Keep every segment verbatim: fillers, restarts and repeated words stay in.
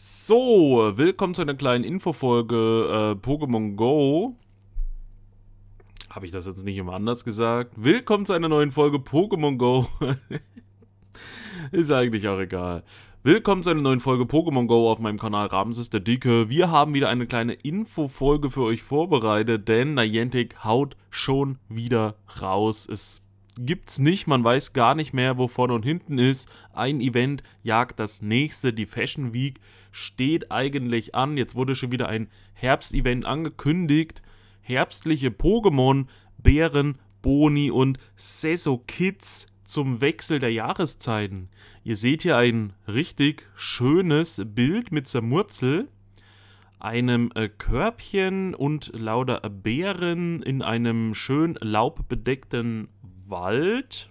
So, willkommen zu einer kleinen Infofolge äh, Pokémon Go. Habe ich das jetzt nicht immer anders gesagt? Willkommen zu einer neuen Folge Pokémon Go. Ist eigentlich auch egal. Willkommen zu einer neuen Folge Pokémon Go auf meinem Kanal Ramses der Dicke. Wir haben wieder eine kleine Infofolge für euch vorbereitet, denn Niantic haut schon wieder raus. Es gibt's nicht, man weiß gar nicht mehr, wo vorne und hinten ist. Ein Event jagt das nächste, die Fashion Week steht eigentlich an. Jetzt wurde schon wieder ein Herbstevent angekündigt. Herbstliche Pokémon, Bären, Boni und Sesokitz zum Wechsel der Jahreszeiten. Ihr seht hier ein richtig schönes Bild mit Zermurzel, einem äh, Körbchen und lauter Beeren in einem schön laubbedeckten Wald.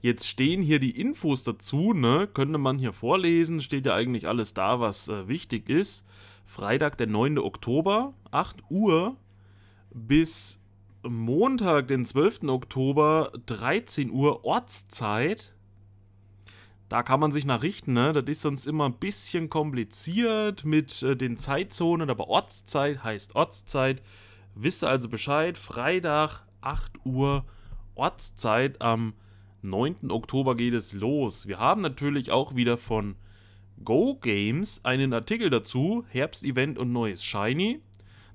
Jetzt stehen hier die Infos dazu, ne? Könnte man hier vorlesen, steht ja eigentlich alles da, was äh, wichtig ist. Freitag, der neunte Oktober, acht Uhr, bis Montag, den zwölften Oktober, dreizehn Uhr Ortszeit. Da kann man sich nachrichten, ne? Das ist sonst immer ein bisschen kompliziert mit äh, den Zeitzonen, aber Ortszeit heißt Ortszeit. Wisst ihr also Bescheid, Freitag, acht Uhr Ortszeit, am neunten Oktober geht es los. Wir haben natürlich auch wieder von Go Games einen Artikel dazu, Herbstevent und neues Shiny.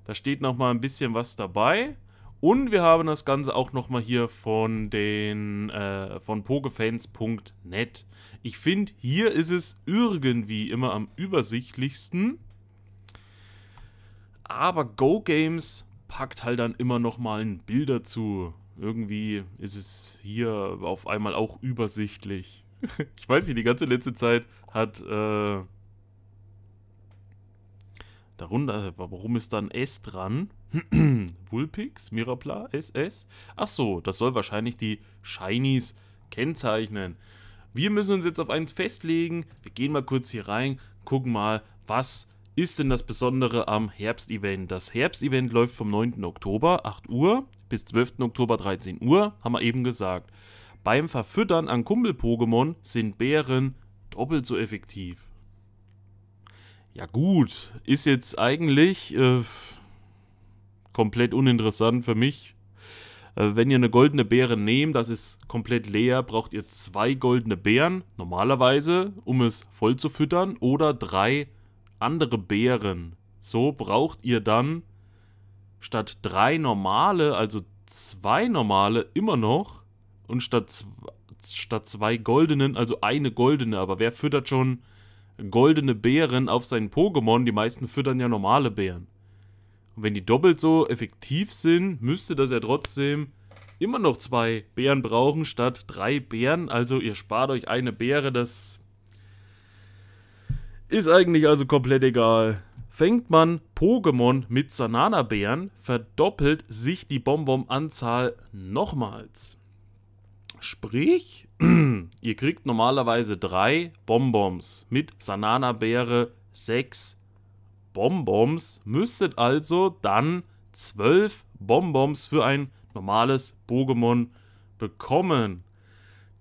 Da steht nochmal ein bisschen was dabei. Und wir haben das Ganze auch nochmal hier von den äh, von pokefans punkt net. Ich finde, hier ist es irgendwie immer am übersichtlichsten. Aber Go Games packt halt dann immer nochmal ein Bild dazu. Irgendwie ist es hier auf einmal auch übersichtlich. Ich weiß nicht, die ganze letzte Zeit hat äh, darunter, warum ist da ein S dran? Vulpix, Mirapla, S S. Achso, das soll wahrscheinlich die Shinies kennzeichnen. Wir müssen uns jetzt auf eins festlegen. Wir gehen mal kurz hier rein, gucken mal, was ist denn das Besondere am Herbstevent? Das Herbstevent läuft vom neunten Oktober, acht Uhr, bis zwölften Oktober, dreizehn Uhr, haben wir eben gesagt. Beim Verfüttern an Kumpel-Pokémon sind Bären doppelt so effektiv. Ja gut, ist jetzt eigentlich äh, komplett uninteressant für mich. Äh, wenn ihr eine goldene Beere nehmt, das ist komplett leer, braucht ihr zwei goldene Beeren, normalerweise, um es voll zu füttern, oder drei andere Beeren. So braucht ihr dann statt drei normale, also zwei normale immer noch, und statt, statt zwei goldenen, also eine goldene. Aber wer füttert schon goldene Beeren auf seinen Pokémon? Die meisten füttern ja normale Beeren. Und wenn die doppelt so effektiv sind, müsste das ja trotzdem immer noch zwei Beeren brauchen, statt drei Beeren. Also ihr spart euch eine Beere, das ist eigentlich also komplett egal. Fängt man Pokémon mit Sanana-Beeren, verdoppelt sich die Bonbon-Anzahl nochmals. Sprich, ihr kriegt normalerweise drei Bonbons, mit Sanana-Beere sechs Bonbons, müsstet also dann zwölf Bonbons für ein normales Pokémon bekommen.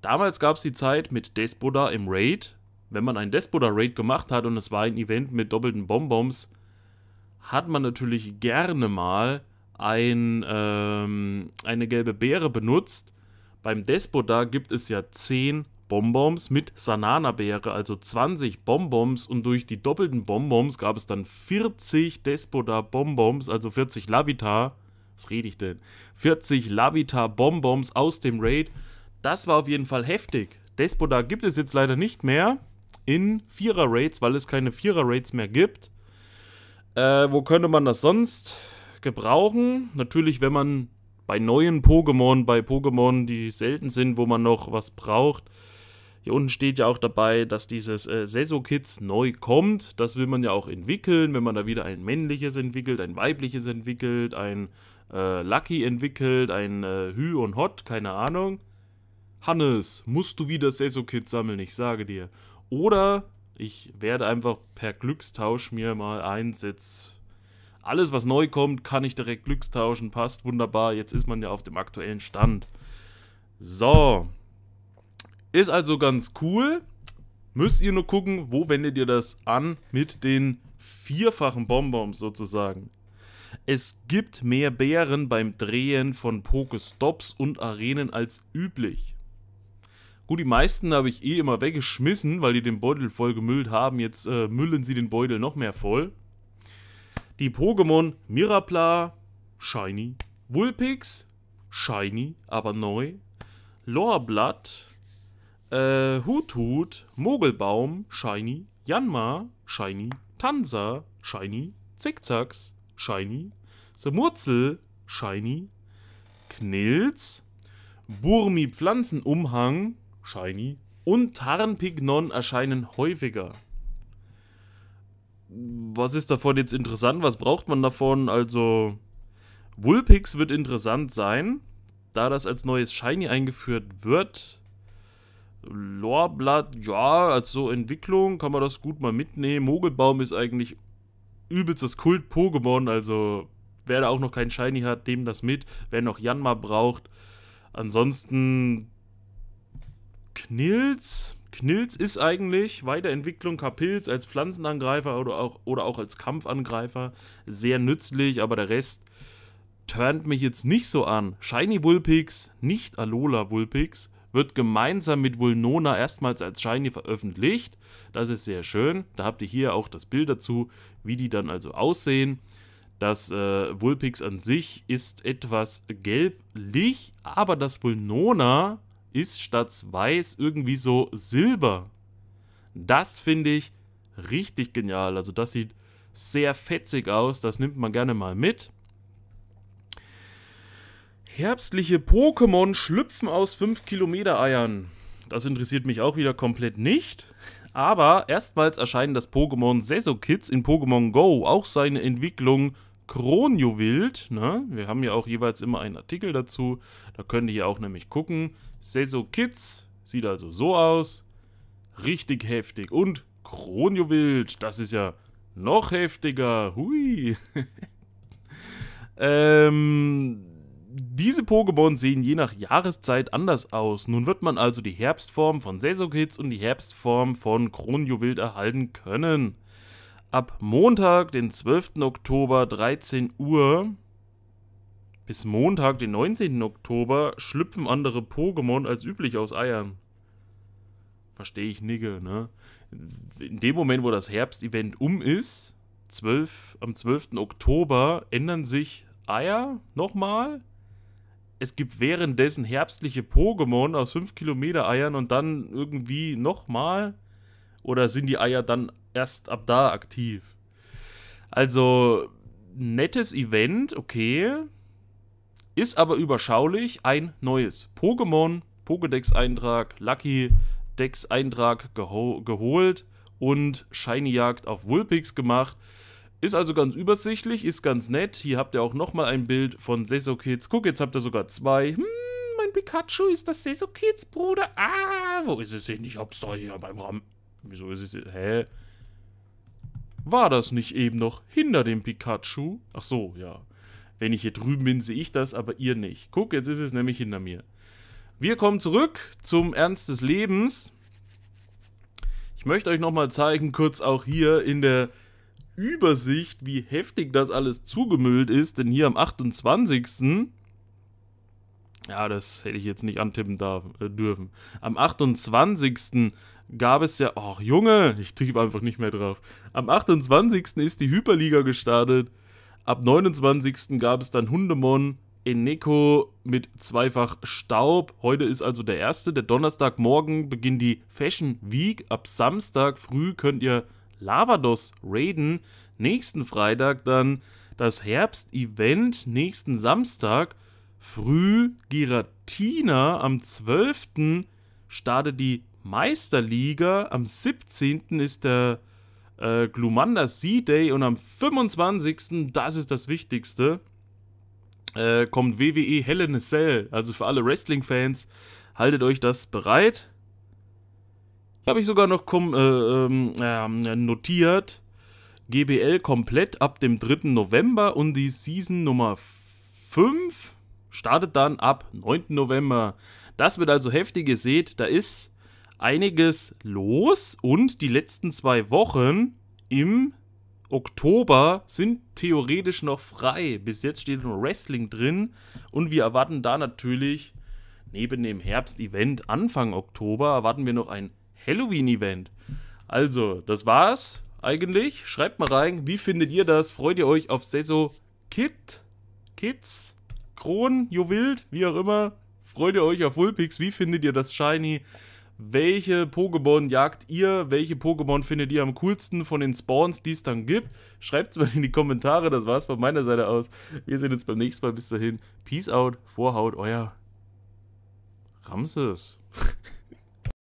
Damals gab es die Zeit mit Despoda im Raid. Wenn man ein Despoda-Raid gemacht hat und es war ein Event mit doppelten Bonbons, hat man natürlich gerne mal ein, ähm, eine gelbe Beere benutzt. Beim Despoda gibt es ja zehn Bonbons mit Sanana-Beere, also zwanzig Bonbons, und durch die doppelten Bonbons gab es dann vierzig Despoda-Bonbons, also vierzig Lavita. Was rede ich denn? vierzig Lavita-Bonbons aus dem Raid. Das war auf jeden Fall heftig. Despoda gibt es jetzt leider nicht mehr in Vierer-Raids, weil es keine Vierer-Raids mehr gibt. Äh, wo könnte man das sonst gebrauchen? Natürlich, wenn man bei neuen Pokémon, bei Pokémon, die selten sind, wo man noch was braucht. Hier unten steht ja auch dabei, dass dieses äh, Sesokitz neu kommt. Das will man ja auch entwickeln, wenn man da wieder ein männliches entwickelt, ein weibliches entwickelt, ein äh, Lucky entwickelt, ein äh, Hü und Hot, keine Ahnung. Hannes, musst du wieder Sesokitz sammeln, ich sage dir. Oder ich werde einfach per Glückstausch mir mal eins jetzt. Alles, was neu kommt, kann ich direkt glückstauschen, passt wunderbar, jetzt ist man ja auf dem aktuellen Stand. So, ist also ganz cool. müsst ihr nur gucken, wo wendet ihr das an mit den vierfachen Bonbons sozusagen. Es gibt mehr Bären beim Drehen von Pokestops und Arenen als üblich. Gut, die meisten habe ich eh immer weggeschmissen, weil die den Beutel voll gemüllt haben. Jetzt äh, müllen sie den Beutel noch mehr voll. Die Pokémon Mirapla, shiny. Vulpix, shiny, aber neu. Lorblatt, äh, Huthut, Mogelbaum, shiny. Janma, shiny. Tansa, shiny. Zickzacks, shiny. Semurzel, shiny. Knilz, Burmi Pflanzenumhang, shiny. Und Tarnpignon erscheinen häufiger. Was ist davon jetzt interessant? Was braucht man davon? Also, Vulpix wird interessant sein, da das als neues Shiny eingeführt wird. Lorblatt, ja, als so Entwicklung kann man das gut mal mitnehmen. Mogelbaum ist eigentlich übelst das Kult-Pokémon, also wer da auch noch kein Shiny hat, nehmt das mit. Wer noch Yanma braucht. Ansonsten Knilz. Knilz ist eigentlich Weiterentwicklung Kapilz als Pflanzenangreifer oder auch, oder auch als Kampfangreifer. Sehr nützlich, aber der Rest turnt mich jetzt nicht so an. Shiny Vulpix, nicht Alola Vulpix, wird gemeinsam mit Vulnona erstmals als Shiny veröffentlicht. Das ist sehr schön. Da habt ihr hier auch das Bild dazu, wie die dann also aussehen. Das äh, Vulpix an sich ist etwas gelblich, aber das Vulnona ist statt weiß irgendwie so silber. Das finde ich richtig genial. Also das sieht sehr fetzig aus. Das nimmt man gerne mal mit. Herbstliche Pokémon schlüpfen aus fünf Kilometer Eiern. Das interessiert mich auch wieder komplett nicht. Aber erstmals erscheinen das Pokémon Sesokitz in Pokémon Go. Auch seine Entwicklung Kronjowild. Ne? Wir haben ja auch jeweils immer einen Artikel dazu. Da könnt ihr hier auch nämlich gucken. Sesokitz sieht also so aus. Richtig heftig. Und Kronjowild, das ist ja noch heftiger. Hui. ähm... Diese Pokémon sehen je nach Jahreszeit anders aus. Nun wird man also die Herbstform von Sesokitz und die Herbstform von Kronjowild erhalten können. Ab Montag, den zwölften Oktober, dreizehn Uhr, bis Montag, den neunzehnten Oktober, schlüpfen andere Pokémon als üblich aus Eiern. Verstehe ich nicke, ne? In dem Moment, wo das Herbstevent um ist, zwölf, am zwölften Oktober, ändern sich Eier nochmal. Es gibt währenddessen herbstliche Pokémon aus fünf Kilometer Eiern und dann irgendwie nochmal? Oder sind die Eier dann erst ab da aktiv? Also, nettes Event, okay. Ist aber überschaulich. Ein neues Pokémon, Pokédex-Eintrag, Lucky Dex-Eintrag geho geholt und Shiny-Jagd auf Vulpix gemacht. Ist also ganz übersichtlich, ist ganz nett. Hier habt ihr auch nochmal ein Bild von Sesokitz. Guck, jetzt habt ihr sogar zwei. Hm, mein Pikachu ist das Sesokitz, Bruder. Ah, wo ist es denn? Ich hab's doch hier beim Ram. Wieso ist es denn? Hä? War das nicht eben noch hinter dem Pikachu? Ach so, ja. Wenn ich hier drüben bin, sehe ich das, aber ihr nicht. Guck, jetzt ist es nämlich hinter mir. Wir kommen zurück zum Ernst des Lebens. Ich möchte euch nochmal zeigen, kurz auch hier in der Übersicht, wie heftig das alles zugemüllt ist, denn hier am achtundzwanzigsten Ja, das hätte ich jetzt nicht antippen darf, äh, dürfen. Am achtundzwanzigsten gab es ja... Ach, Junge, ich tippe einfach nicht mehr drauf. Am achtundzwanzigsten ist die Hyperliga gestartet. Ab neunundzwanzigsten gab es dann Hundemon, Eneko mit zweifach Staub. Heute ist also der erste. Der Donnerstagmorgen beginnt die Fashion Week. Ab Samstag früh könnt ihr Lavados raiden, nächsten Freitag dann das Herbst-Event, nächsten Samstag früh Giratina, am zwölften startet die Meisterliga, am siebzehnten ist der äh, Glumanda Sea Day und am fünfundzwanzigsten, das ist das Wichtigste, äh, kommt W W E Hell in a Cell, also für alle Wrestling-Fans, haltet euch das bereit. Habe ich sogar noch kom äh, äh, notiert, G B L komplett ab dem dritten November und die Season Nummer fünf startet dann ab neunten November. Das wird also heftig, ihr seht, da ist einiges los und die letzten zwei Wochen im Oktober sind theoretisch noch frei. Bis jetzt steht nur Wrestling drin und wir erwarten da natürlich neben dem Herbst-Event Anfang Oktober erwarten wir noch ein Halloween-Event. Also, das war's eigentlich. Schreibt mal rein, wie findet ihr das? Freut ihr euch auf Sesokitz? Kronjowild? Wie auch immer. Freut ihr euch auf Vulpix? Wie findet ihr das Shiny? Welche Pokémon jagt ihr? Welche Pokémon findet ihr am coolsten von den Spawns, die es dann gibt? Schreibt es mal in die Kommentare. Das war's von meiner Seite aus. Wir sehen uns beim nächsten Mal. Bis dahin. Peace out. Vorhaut. Euer Ramses.